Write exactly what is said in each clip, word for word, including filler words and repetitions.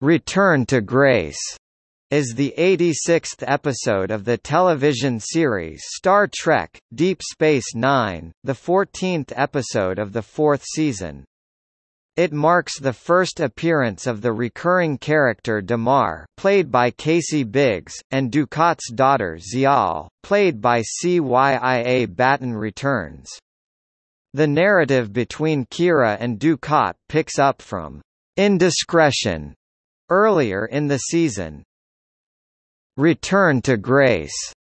Return to Grace is the eighty-sixth episode of the television series Star Trek: Deep Space Nine, the fourteenth episode of the fourth season. It marks the first appearance of the recurring character Damar, played by Casey Biggs, and Dukat's daughter Ziyal, played by Cyia Batten, returns. The narrative between Kira and Dukat picks up from Indiscretion earlier in the season. Return to Grace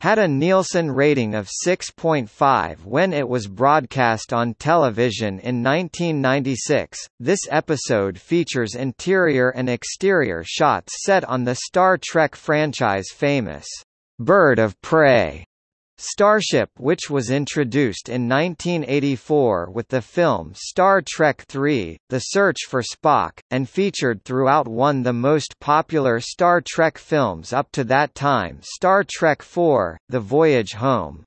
had a Nielsen rating of six point five when it was broadcast on television in nineteen ninety-six. This episode features interior and exterior shots set on the Star Trek franchise famous Bird of Prey starship, which was introduced in nineteen eighty-four with the film Star Trek three: The Search for Spock, and featured throughout one of the most popular Star Trek films up to that time, Star Trek four: The Voyage Home.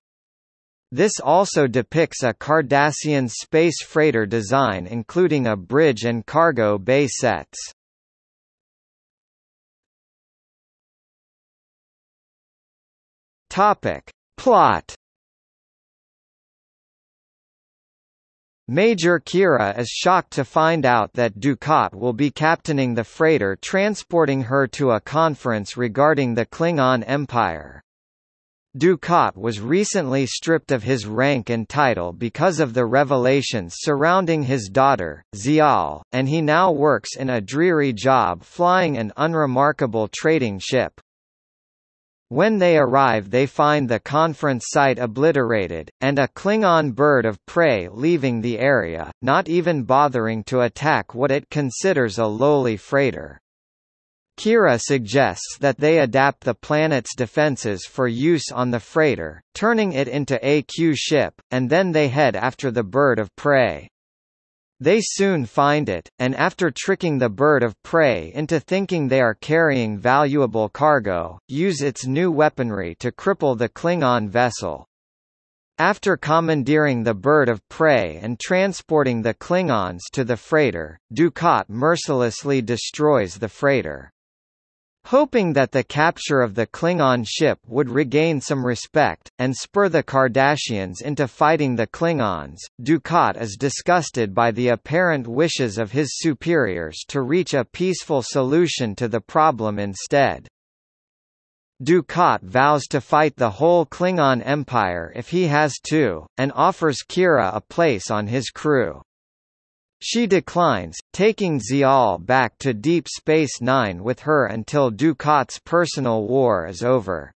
This also depicts a Cardassian space freighter design including a bridge and cargo bay sets. Plot. Major Kira is shocked to find out that Dukat will be captaining the freighter transporting her to a conference regarding the Klingon Empire. Dukat was recently stripped of his rank and title because of the revelations surrounding his daughter, Ziyal, and he now works in a dreary job flying an unremarkable trading ship. When they arrive they find the conference site obliterated, and a Klingon bird of prey leaving the area, not even bothering to attack what it considers a lowly freighter. Kira suggests that they adapt the planet's defenses for use on the freighter, turning it into a Q ship, and then they head after the bird of prey. They soon find it, and after tricking the bird of prey into thinking they are carrying valuable cargo, use its new weaponry to cripple the Klingon vessel. After commandeering the bird of prey and transporting the Klingons to the freighter, Dukat mercilessly destroys the freighter. Hoping that the capture of the Klingon ship would regain some respect, and spur the Cardassians into fighting the Klingons, Dukat is disgusted by the apparent wishes of his superiors to reach a peaceful solution to the problem instead. Dukat vows to fight the whole Klingon Empire if he has to, and offers Kira a place on his crew. She declines, taking Ziyal back to Deep Space Nine with her until Dukat's personal war is over.